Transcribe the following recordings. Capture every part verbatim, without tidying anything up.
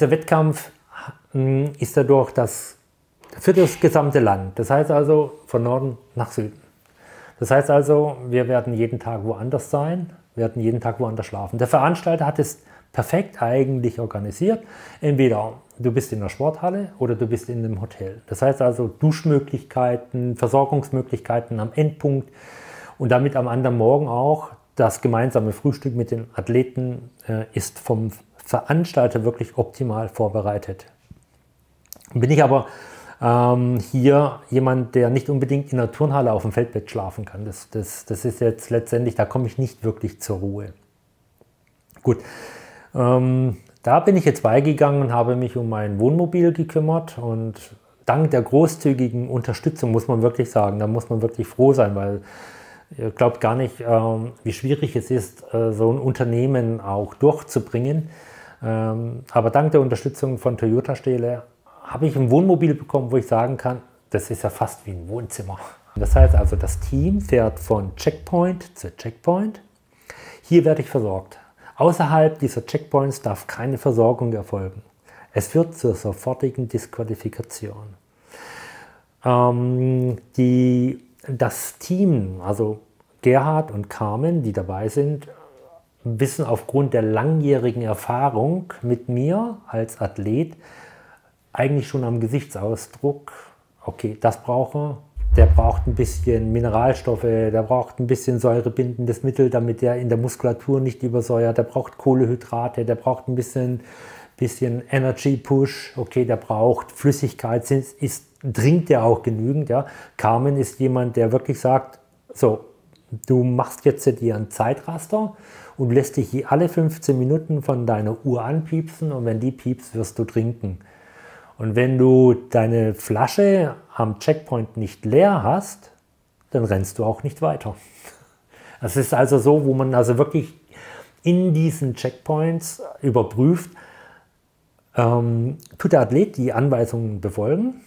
Dieser Wettkampf ist dadurch das für das gesamte Land. Das heißt also von Norden nach Süden. Das heißt also, wir werden jeden Tag woanders sein, werden jeden Tag woanders schlafen. Der Veranstalter hat es perfekt eigentlich organisiert. Entweder du bist in der Sporthalle oder du bist in einem Hotel. Das heißt also Duschmöglichkeiten, Versorgungsmöglichkeiten am Endpunkt und damit am anderen Morgen auch das gemeinsame Frühstück mit den Athleten äh, ist vom Veranstalter wirklich optimal vorbereitet. Bin ich aber ähm, hier jemand, der nicht unbedingt in der Turnhalle auf dem Feldbett schlafen kann. Das, das, das ist jetzt letztendlich, da komme ich nicht wirklich zur Ruhe. Gut, ähm, da bin ich jetzt beigegangen und habe mich um mein Wohnmobil gekümmert und dank der großzügigen Unterstützung muss man wirklich sagen, da muss man wirklich froh sein, weil ihr glaubt gar nicht, ähm, wie schwierig es ist, äh, so ein Unternehmen auch durchzubringen. Ähm, aber dank der Unterstützung von Autohaus Stähle habe ich ein Wohnmobil bekommen, wo ich sagen kann, das ist ja fast wie ein Wohnzimmer. Das heißt also, das Team fährt von Checkpoint zu Checkpoint. Hier werde ich versorgt. Außerhalb dieser Checkpoints darf keine Versorgung erfolgen. Es führt zur sofortigen Disqualifikation. Ähm, die, das Team, also Gerhard und Carmen, die dabei sind, wissen aufgrund der langjährigen Erfahrung mit mir als Athlet, eigentlich schon am Gesichtsausdruck, okay, das braucht er, der braucht ein bisschen Mineralstoffe, der braucht ein bisschen säurebindendes Mittel, damit der in der Muskulatur nicht übersäuert, der braucht Kohlenhydrate, der braucht ein bisschen, bisschen Energy Push, okay, der braucht Flüssigkeit, ist, ist, trinkt der auch genügend, ja. Carmen ist jemand, der wirklich sagt, so, du machst jetzt dir ein Zeitraster und lässt dich alle fünfzehn Minuten von deiner Uhr anpiepsen und wenn die piepst, wirst du trinken. Und wenn du deine Flasche am Checkpoint nicht leer hast, dann rennst du auch nicht weiter. Das ist also so, wo man also wirklich in diesen Checkpoints überprüft, ähm, tut der Athlet die Anweisungen befolgen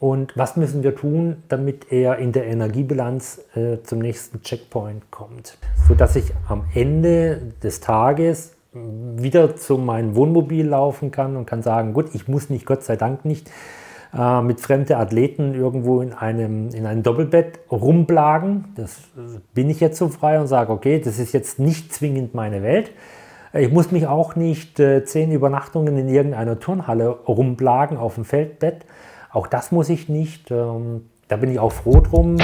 und was müssen wir tun, damit er in der Energiebilanz äh, zum nächsten Checkpoint kommt. Sodass ich am Ende des Tages wieder zu meinem Wohnmobil laufen kann und kann sagen, gut, ich muss nicht, Gott sei Dank nicht, äh, mit fremden Athleten irgendwo in einem, in einem Doppelbett rumplagen. Das bin ich jetzt so frei und sage, okay, das ist jetzt nicht zwingend meine Welt. Ich muss mich auch nicht äh, zehn Übernachtungen in irgendeiner Turnhalle rumplagen auf dem Feldbett. Auch das muss ich nicht. Ähm, da bin ich auch froh drum.